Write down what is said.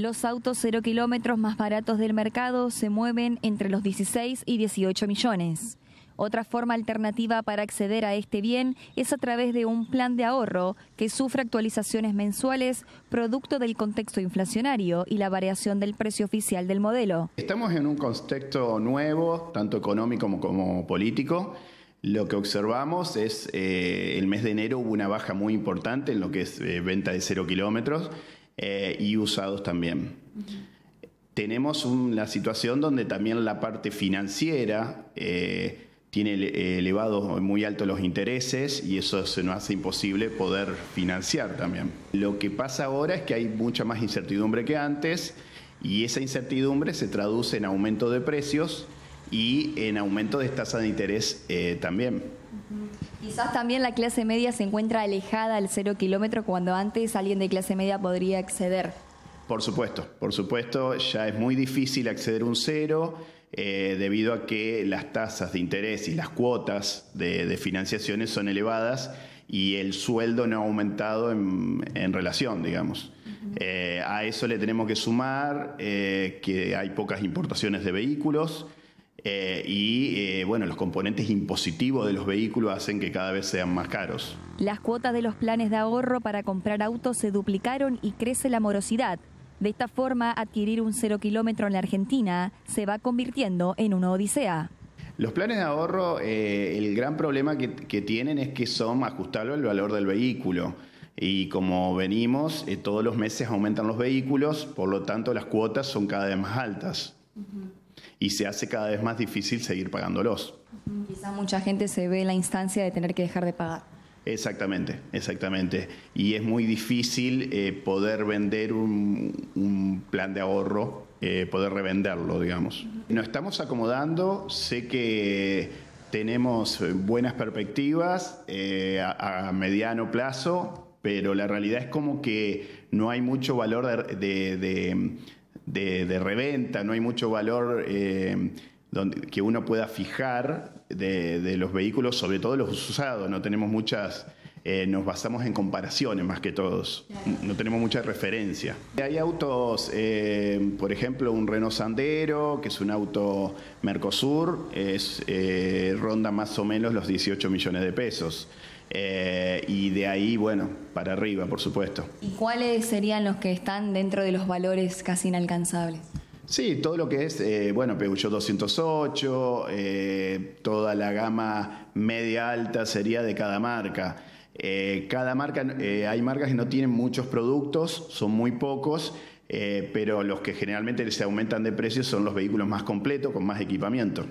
Los autos 0 kilómetros más baratos del mercado se mueven entre los 16 y 18 millones. Otra forma alternativa para acceder a este bien es a través de un plan de ahorro que sufre actualizaciones mensuales producto del contexto inflacionario y la variación del precio oficial del modelo. Estamos en un contexto nuevo, tanto económico como político. Lo que observamos es el mes de enero hubo una baja muy importante en lo que es venta de 0 kilómetros y usados también. Tenemos la situación donde también la parte financiera tiene elevados, muy altos los intereses y eso se nos hace imposible poder financiar también. Lo que pasa ahora es que hay mucha más incertidumbre que antes y esa incertidumbre se traduce en aumento de precios y en aumento de tasa de interés también. Quizás también la clase media se encuentra alejada al 0 kilómetro cuando antes alguien de clase media podría acceder. Por supuesto, ya es muy difícil acceder a un 0 debido a que las tasas de interés y las cuotas de financiaciones son elevadas y el sueldo no ha aumentado en relación, digamos. A eso le tenemos que sumar que hay pocas importaciones de vehículos bueno, los componentes impositivos de los vehículos hacen que cada vez sean más caros. Las cuotas de los planes de ahorro para comprar autos se duplicaron y crece la morosidad. De esta forma, adquirir un 0 kilómetro en la Argentina se va convirtiendo en una odisea. Los planes de ahorro, el gran problema que tienen es que son ajustables al valor del vehículo. Y como venimos, todos los meses aumentan los vehículos, por lo tanto las cuotas son cada vez más altas. Y se hace cada vez más difícil seguir pagándolos. Quizá mucha gente se ve en la instancia de tener que dejar de pagar. Exactamente, exactamente. Y es muy difícil poder vender un plan de ahorro, poder revenderlo, digamos. Nos estamos acomodando, sé que tenemos buenas perspectivas a mediano plazo, pero la realidad es como que no hay mucho valor de reventa, no hay mucho valor que uno pueda fijar de los vehículos, sobre todo los usados. No tenemos muchas, nos basamos en comparaciones más que todos, no tenemos mucha referencia. Hay autos, por ejemplo, un Renault Sandero, que es un auto Mercosur, ronda más o menos los 18 millones de pesos. Y de ahí, bueno, para arriba, por supuesto. ¿Y cuáles serían los que están dentro de los valores casi inalcanzables? Sí, todo lo que es, bueno, Peugeot 208, toda la gama media alta sería de cada marca. Hay marcas que no tienen muchos productos, son muy pocos, pero los que generalmente se aumentan de precio son los vehículos más completos, con más equipamiento.